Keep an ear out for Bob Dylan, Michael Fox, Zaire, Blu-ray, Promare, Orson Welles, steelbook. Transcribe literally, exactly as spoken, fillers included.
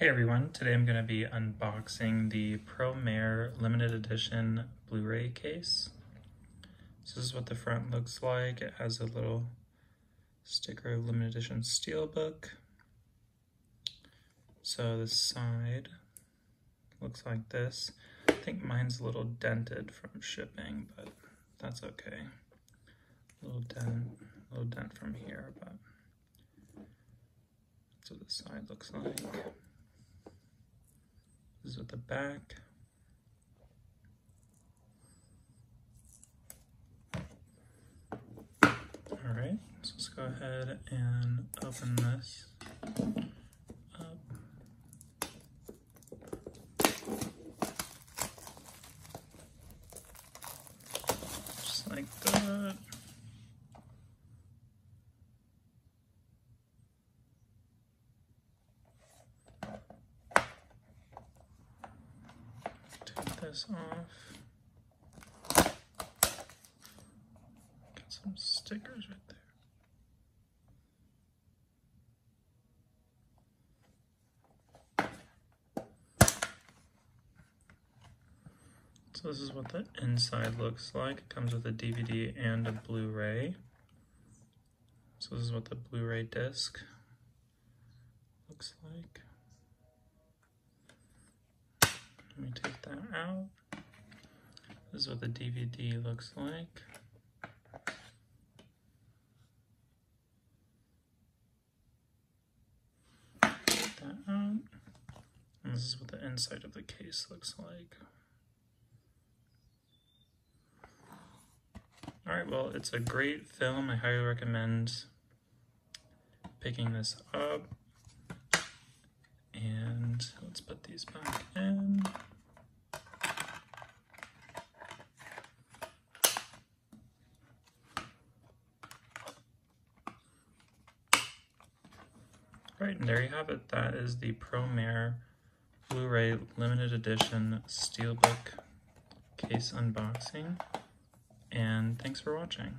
Hey everyone, today I'm going to be unboxing the Promare limited edition Blu-ray case. So this is what the front looks like. It has a little sticker of limited edition steelbook. So the side looks like this. I think mine's a little dented from shipping, but that's okay. A little dent, a little dent from here, but that's what the side looks like. This is what the back. All right, so let's go ahead and open this up. Just like that. This off. Got some stickers right there. So this is what the inside looks like. It comes with a D V D and a Blu-ray. So this is what the Blu-ray disc looks like. Let me take that out. This is what the D V D looks like. Take that out. And this is what the inside of the case looks like. All right, well, it's a great film. I highly recommend picking this up. And let's put these back in. Right, and there you have it. That is the Promare Blu-ray limited edition steelbook case unboxing. And thanks for watching.